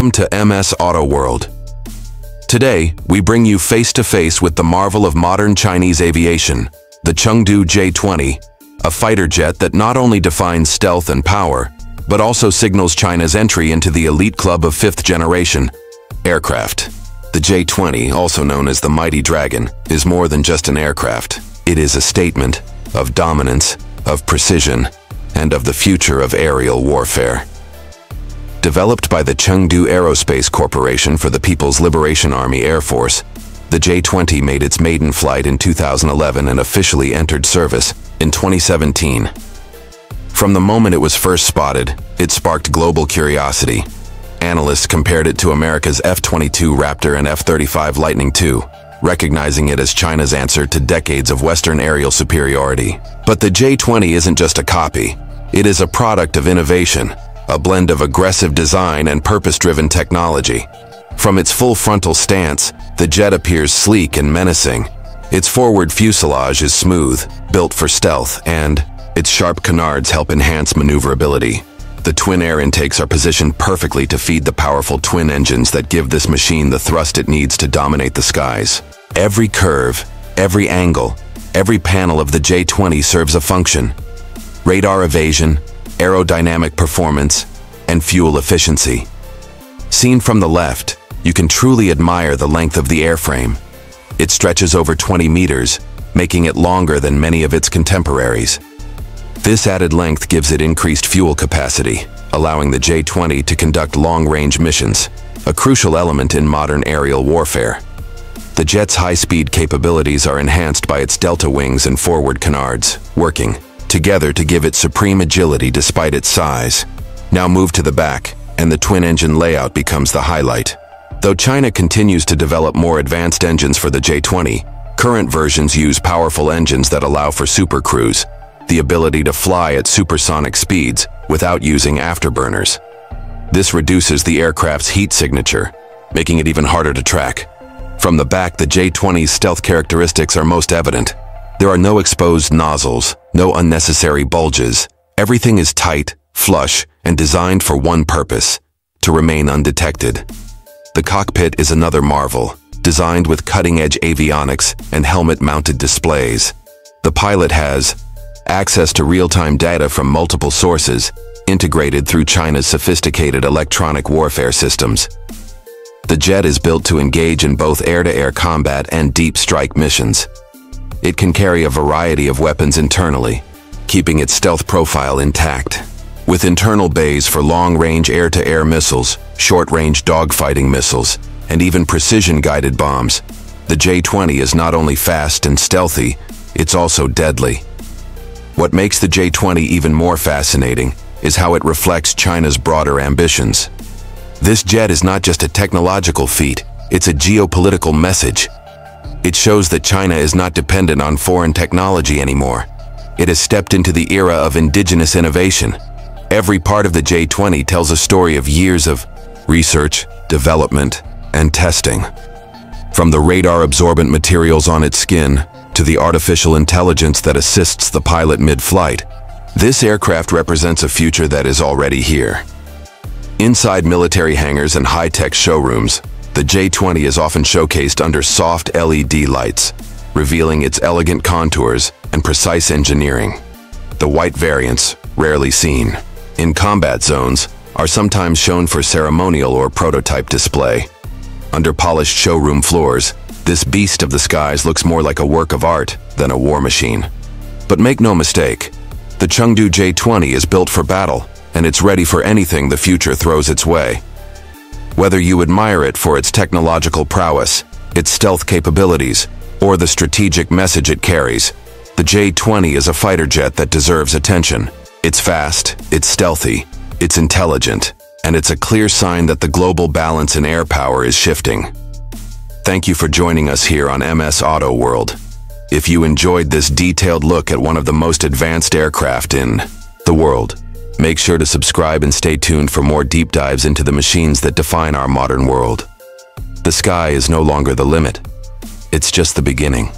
Welcome to MS Auto World. Today, we bring you face-to-face with the marvel of modern Chinese aviation, the Chengdu J-20, a fighter jet that not only defines stealth and power, but also signals China's entry into the elite club of fifth-generation aircraft. The J-20, also known as the Mighty Dragon, is more than just an aircraft. It is a statement of dominance, of precision, and of the future of aerial warfare. Developed by the Chengdu Aerospace Corporation for the People's Liberation Army Air Force, the J-20 made its maiden flight in 2011 and officially entered service in 2017. From the moment it was first spotted, it sparked global curiosity. Analysts compared it to America's F-22 Raptor and F-35 Lightning II, recognizing it as China's answer to decades of Western aerial superiority. But the J-20 isn't just a copy. It is a product of innovation, a blend of aggressive design and purpose-driven technology. From its full frontal stance, the jet appears sleek and menacing. Its forward fuselage is smooth, built for stealth, and its sharp canards help enhance maneuverability. The twin air intakes are positioned perfectly to feed the powerful twin engines that give this machine the thrust it needs to dominate the skies. Every curve, every angle, every panel of the J-20 serves a function: radar evasion, aerodynamic performance, and fuel efficiency. Seen from the left, you can truly admire the length of the airframe. It stretches over 20 meters, making it longer than many of its contemporaries. This added length gives it increased fuel capacity, allowing the J-20 to conduct long-range missions, a crucial element in modern aerial warfare. The jet's high-speed capabilities are enhanced by its delta wings and forward canards, working together to give it supreme agility despite its size. Now move to the back, and the twin-engine layout becomes the highlight. Though China continues to develop more advanced engines for the J-20, current versions use powerful engines that allow for supercruise, the ability to fly at supersonic speeds without using afterburners. This reduces the aircraft's heat signature, making it even harder to track. From the back, the J-20's stealth characteristics are most evident. There are no exposed nozzles, no unnecessary bulges. Everything is tight, flush, and designed for one purpose: to remain undetected. The cockpit is another marvel, designed with cutting-edge avionics and helmet-mounted displays. The pilot has access to real-time data from multiple sources, integrated through China's sophisticated electronic warfare systems. The jet is built to engage in both air-to-air combat and deep strike missions. It can carry a variety of weapons internally, keeping its stealth profile intact, with internal bays for long-range air-to-air missiles, short-range dogfighting missiles, and even precision-guided bombs. The J-20 is not only fast and stealthy, it's also deadly. What makes the J-20 even more fascinating is how it reflects China's broader ambitions. This jet is not just a technological feat, it's a geopolitical message. It shows that China is not dependent on foreign technology anymore. It has stepped into the era of indigenous innovation. Every part of the J-20 tells a story of years of research, development, and testing. From the radar-absorbent materials on its skin to the artificial intelligence that assists the pilot mid-flight, this aircraft represents a future that is already here. Inside military hangars and high-tech showrooms, the J-20 is often showcased under soft LED lights, revealing its elegant contours and precise engineering. The white variants, rarely seen in combat zones, are sometimes shown for ceremonial or prototype display. Under polished showroom floors, this beast of the skies looks more like a work of art than a war machine. But make no mistake, the Chengdu J-20 is built for battle, and it's ready for anything the future throws its way. Whether you admire it for its technological prowess, its stealth capabilities, or the strategic message it carries, the J-20 is a fighter jet that deserves attention. It's fast, it's stealthy, it's intelligent, and it's a clear sign that the global balance in air power is shifting. Thank you for joining us here on MS Auto World. If you enjoyed this detailed look at one of the most advanced aircraft in the world, make sure to subscribe and stay tuned for more deep dives into the machines that define our modern world. The sky is no longer the limit. It's just the beginning.